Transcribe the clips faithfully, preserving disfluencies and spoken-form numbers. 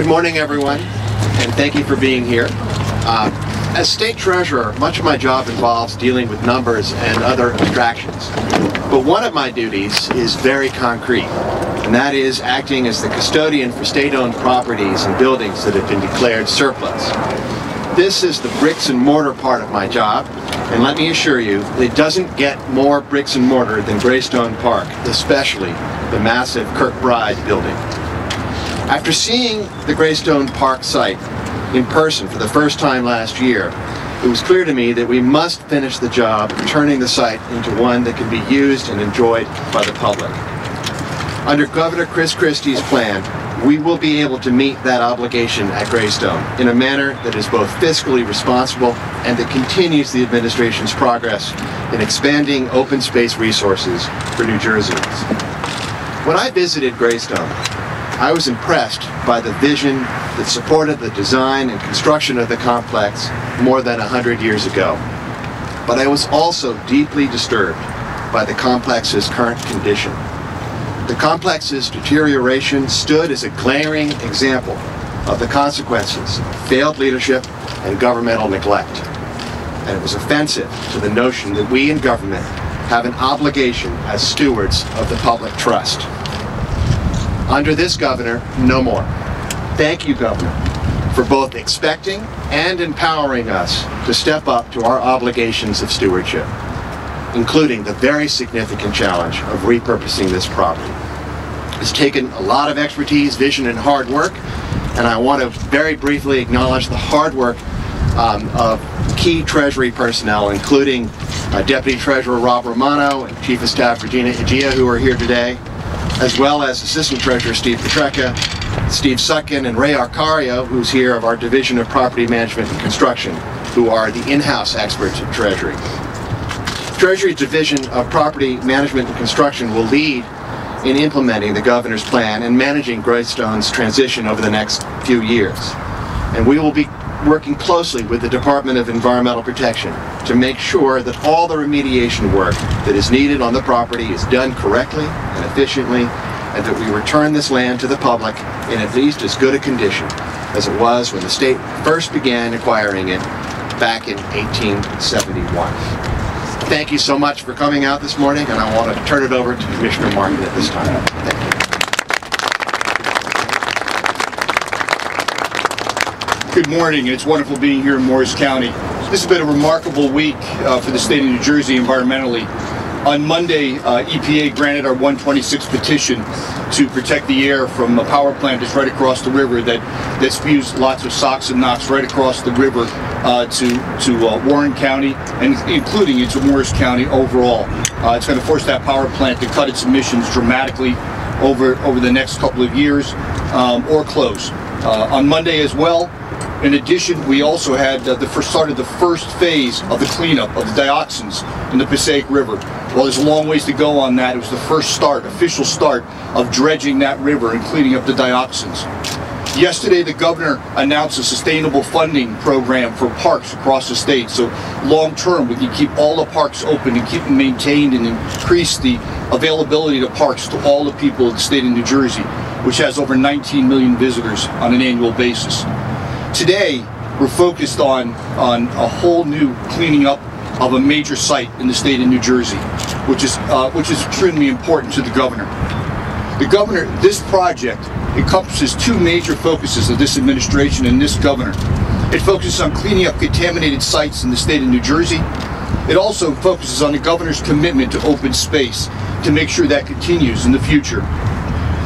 Good morning, everyone, and thank you for being here. Uh, as state treasurer, much of my job involves dealing with numbers and other abstractions, but one of my duties is very concrete, and that is acting as the custodian for state-owned properties and buildings that have been declared surplus. This is the bricks and mortar part of my job, and let me assure you, it doesn't get more bricks and mortar than Greystone Park, especially the massive Kirkbride building. After seeing the Greystone Park site in person for the first time last year, it was clear to me that we must finish the job of turning the site into one that can be used and enjoyed by the public. Under Governor Chris Christie's plan, we will be able to meet that obligation at Greystone in a manner that is both fiscally responsible and that continues the administration's progress in expanding open space resources for New Jerseyans. When I visited Greystone, I was impressed by the vision that supported the design and construction of the complex more than a hundred years ago. But I was also deeply disturbed by the complex's current condition. The complex's deterioration stood as a glaring example of the consequences of failed leadership and governmental neglect. And it was offensive to the notion that we in government have an obligation as stewards of the public trust. Under this governor, no more. Thank you, Governor, for both expecting and empowering us to step up to our obligations of stewardship, including the very significant challenge of repurposing this property. It's taken a lot of expertise, vision, and hard work, and I want to very briefly acknowledge the hard work um, of key Treasury personnel, including uh, Deputy Treasurer Rob Romano and Chief of Staff Regina Egea, who are here today, as well as Assistant Treasurer Steve Petreka, Steve Sutkin, and Ray Arcario, who's here, of our Division of Property Management and Construction, who are the in-house experts at Treasury. Treasury's Division of Property Management and Construction will lead in implementing the governor's plan and managing Greystone's transition over the next few years. And we will be working closely with the Department of Environmental Protection to make sure that all the remediation work that is needed on the property is done correctly and efficiently, and that we return this land to the public in at least as good a condition as it was when the state first began acquiring it back in eighteen seventy-one. Thank you so much for coming out this morning, and I want to turn it over to Commissioner Martin at this time. Thank you. Good morning. It's wonderful being here in Morris County. This has been a remarkable week uh, for the state of New Jersey environmentally. On Monday, uh, E P A granted our one twenty-six petition to protect the air from a power plant that's right across the river that, that spews lots of SOx and NOx right across the river uh, to, to uh, Warren County, and including into Morris County overall. Uh, it's going to force that power plant to cut its emissions dramatically over, over the next couple of years, um, or close. Uh, on Monday as well, in addition, we also had uh, the first started the first phase of the cleanup of the dioxins in the Passaic River. Well, there's a long ways to go on that. It was the first start, official start, of dredging that river and cleaning up the dioxins. Yesterday, the governor announced a sustainable funding program for parks across the state. So, long term, we can keep all the parks open and keep them maintained and increase the availability to parks to all the people in the state of New Jersey, which has over nineteen million visitors on an annual basis. Today, we're focused on, on a whole new cleaning up of a major site in the state of New Jersey, which is, uh, which is extremely important to the governor. The governor, this project encompasses two major focuses of this administration and this governor. It focuses on cleaning up contaminated sites in the state of New Jersey. It also focuses on the governor's commitment to open space to make sure that continues in the future.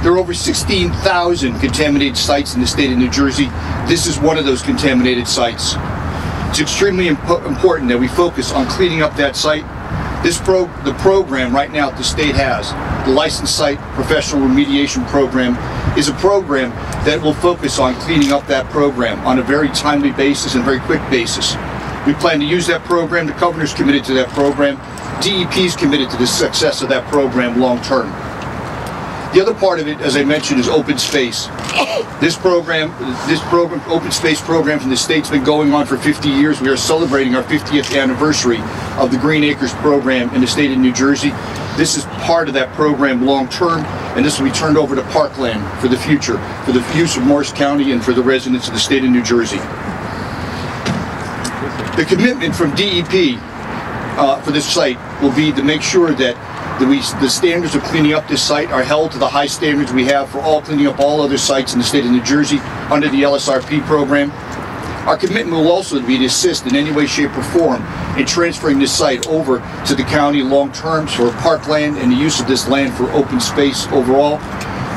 There are over sixteen thousand contaminated sites in the state of New Jersey. This is one of those contaminated sites. It's extremely imp- important that we focus on cleaning up that site. This pro- the program right now that the state has, the Licensed Site Professional Remediation Program, is a program that will focus on cleaning up that program on a very timely basis and very quick basis. We plan to use that program. The governor's committed to that program. D E P is committed to the success of that program long term. The other part of it, as I mentioned, is open space. This program, this program, open space program from the state's been going on for fifty years. We are celebrating our fiftieth anniversary of the Green Acres program in the state of New Jersey. This is part of that program long term, and this will be turned over to parkland for the future, for the use of Morris County and for the residents of the state of New Jersey. The commitment from D E P uh, for this site will be to make sure that the, we, the standards of cleaning up this site are held to the high standards we have for all cleaning up all other sites in the state of New Jersey under the L S R P program. Our commitment will also be to assist in any way, shape, or form in transferring this site over to the county long term for parkland and the use of this land for open space overall.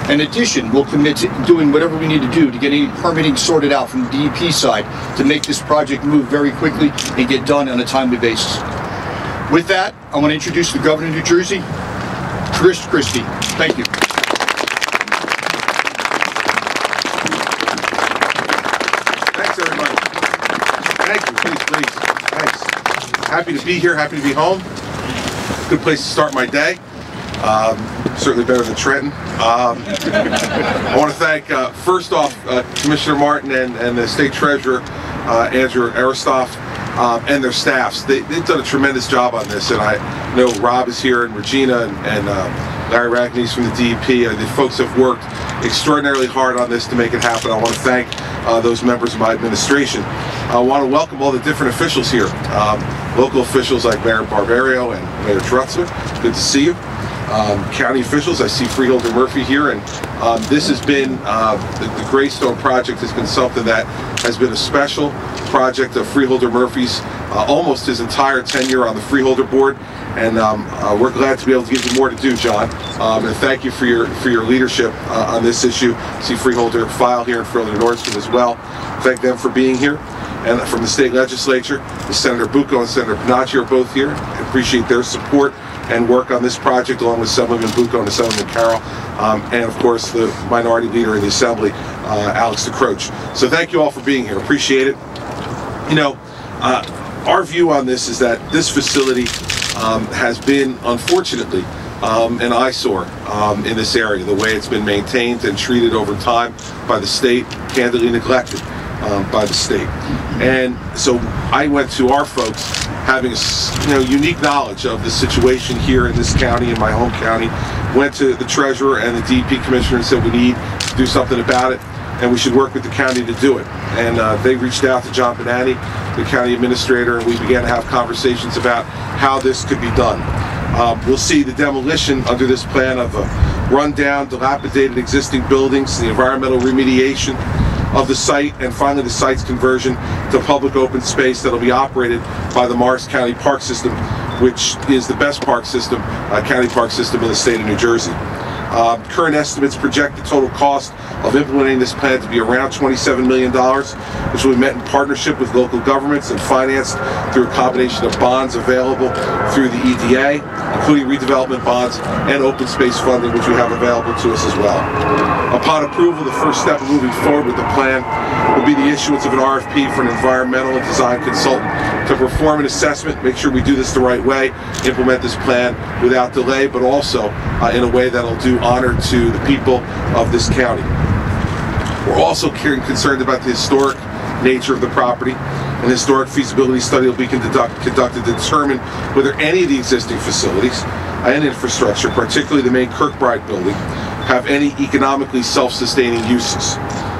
In addition, we'll commit to doing whatever we need to do to get any permitting sorted out from the D E P side to make this project move very quickly and get done on a timely basis. With that, I want to introduce the Governor of New Jersey, Chris Christie. Thank you. Thanks, everybody. Thank you. Please, please. Thanks. Happy to be here. Happy to be home. Good place to start my day. Um, certainly better than Trenton. Um, I want to thank, uh, first off, uh, Commissioner Martin and, and the State Treasurer, uh, Andrew Aristoff, um, and their staffs. They, they've done a tremendous job on this, and I know Rob is here, and Regina, and, and uh, Larry Ragnes from the D E P. Uh, the folks have worked extraordinarily hard on this to make it happen. I want to thank uh, those members of my administration. I want to welcome all the different officials here, um, local officials like Mayor Barbario and Mayor Trutzer. Good to see you. Um, county officials. I see Freeholder Murphy here, and um, this has been, uh, the, the Greystone project has been something that has been a special project of Freeholder Murphy's uh, almost his entire tenure on the Freeholder Board, and um, uh, we're glad to be able to give you more to do, John, um, and thank you for your for your leadership uh, on this issue. I see Freeholder Fyfield here and Freeholder Nordstrom as well. Thank them for being here. And from the state legislature, Senator Bucco and Senator Panacchi are both here. I appreciate their support and work on this project, along with Senator Bucco and Senator Carroll, um, and of course the minority leader in the Assembly, uh, Alex DeCroce. So thank you all for being here. Appreciate it. You know, uh, our view on this is that this facility um, has been, unfortunately, um, an eyesore um, in this area. The way it's been maintained and treated over time by the state, candidly neglected um, by the state. And so I went to our folks, having you know unique knowledge of the situation here in this county, in my home county, went to the treasurer and the D E P commissioner and said we need to do something about it, and we should work with the county to do it. And uh, they reached out to John Bonatti, the county administrator, and we began to have conversations about how this could be done. Um, we'll see the demolition under this plan of a rundown, dilapidated existing buildings, the environmental remediation of the site, and finally the site's conversion to public open space that'll be operated by the Morris County Park System, which is the best park system, uh, county park system in the state of New Jersey. Uh, current estimates project the total cost of implementing this plan to be around twenty-seven million dollars, which will be met in partnership with local governments and financed through a combination of bonds available through the E D A, including redevelopment bonds and open space funding, which we have available to us as well. Upon approval, the first step of moving forward with the plan will be the issuance of an R F P for an environmental and design consultant to perform an assessment, make sure we do this the right way, implement this plan without delay, but also uh, in a way that'll do honor to the people of this county. We're also concerned about the historic nature of the property. An historic feasibility study will be conduct, conducted to determine whether any of the existing facilities and infrastructure, particularly the main Kirkbride building, have any economically self-sustaining uses.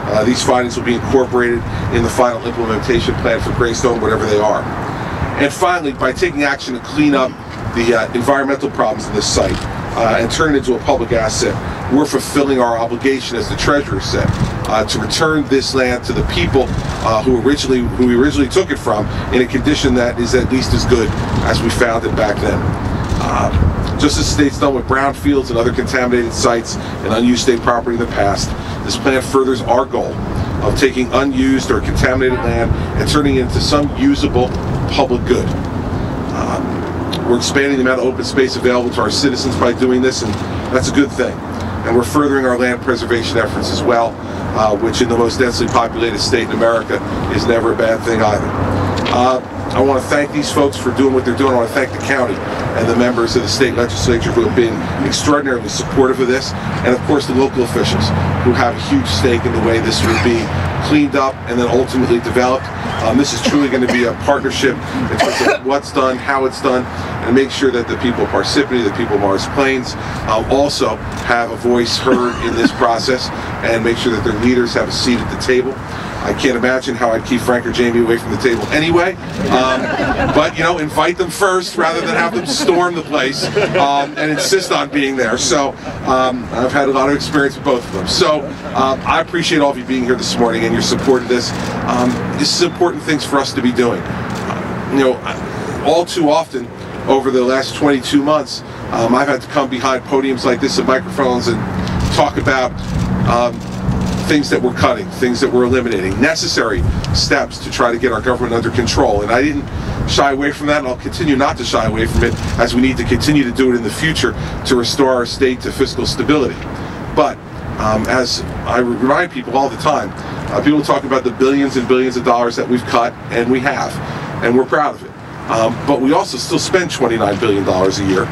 Uh, these findings will be incorporated in the final implementation plan for Greystone, whatever they are. And finally, by taking action to clean up the uh, environmental problems in this site, Uh, and turn it into a public asset, we're fulfilling our obligation, as the treasurer said, uh, to return this land to the people uh, who originally who we originally took it from, in a condition that is at least as good as we found it back then. Uh, just as the state's done with brownfields and other contaminated sites and unused state property in the past, this plan furthers our goal of taking unused or contaminated land and turning it into some usable public good. Uh, We're expanding the amount of open space available to our citizens by doing this, and that's a good thing. And we're furthering our land preservation efforts as well, uh, which in the most densely populated state in America is never a bad thing either. Uh, I want to thank these folks for doing what they're doing. I want to thank the county and the members of the state legislature who have been extraordinarily supportive of this, and of course the local officials who have a huge stake in the way this will be cleaned up and then ultimately developed. Um, this is truly going to be a partnership in terms of what's done, how it's done, and make sure that the people of Parsippany, the people of Morris Plains, um, also have a voice heard in this process, and make sure that their leaders have a seat at the table. I can't imagine how I'd keep Frank or Jamie away from the table anyway, um, but you know, invite them first rather than have them storm the place um, and insist on being there. So um, I've had a lot of experience with both of them. So um, I appreciate all of you being here this morning and your support of this. Um, this is important things for us to be doing. Uh, you know, all too often over the last twenty-two months, um, I've had to come behind podiums like this and microphones and talk about um, things that we're cutting, things that we're eliminating, necessary steps to try to get our government under control. And I didn't shy away from that, and I'll continue not to shy away from it, as we need to continue to do it in the future to restore our state to fiscal stability. But um, as I remind people all the time, uh, people talk about the billions and billions of dollars that we've cut, and we have, and we're proud of it. Um, but we also still spend twenty-nine billion dollars a year.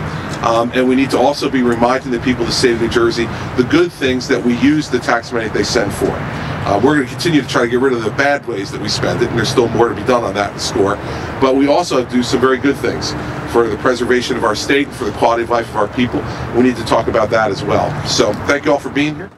Um, and we need to also be reminding the people of the state of New Jersey the good things that we use the tax money that they send for. Uh, we're going to continue to try to get rid of the bad ways that we spend it, and there's still more to be done on that score. But we also do some very good things for the preservation of our state, for the quality of life of our people. We need to talk about that as well. So thank you all for being here.